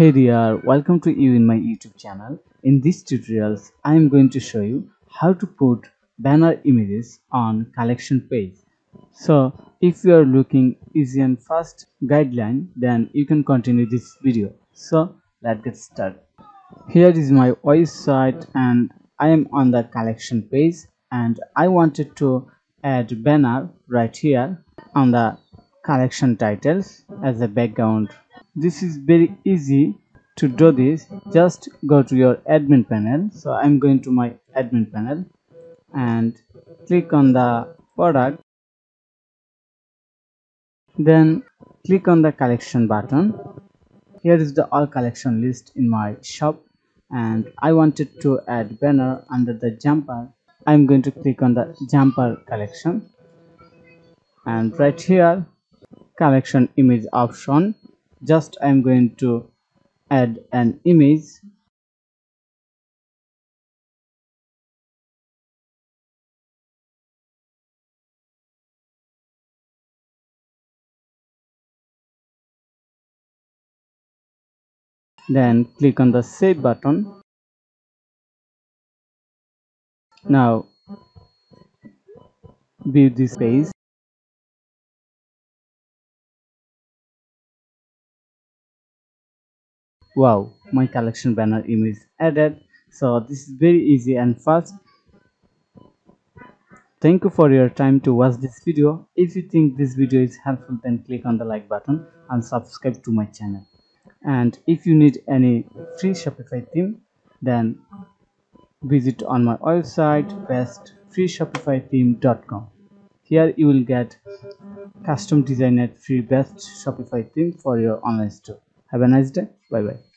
Hey dear, welcome to you in my YouTube channel. In this tutorials, I am going to show you how to put banner images on collection page. So if you are looking easy and fast guideline, then you can continue this video. So let's get started. Here is my website and I am on the collection page and I wanted to add banner right here on the collection titles as a background. This is very easy to do this. Just go to your admin panel. So I'm going to my admin panel and click on the product. Then click on the collection button. Here is the all collection list in my shop and I wanted to add banner under the jumper. I'm going to click on the jumper collection and right here collection image option. Just I'm going to add an image. Then click on the save button. Now view this page. Wow, my collection banner image added. So this is very easy and fast. Thank you for your time to watch this video. If you think this video is helpful, then click on the like button and subscribe to my channel. And if you need any free Shopify theme, then visit on my website bestfreeshopifytheme.com. Here you will get custom designed free best Shopify theme for your online store. Have a nice day. Bye bye.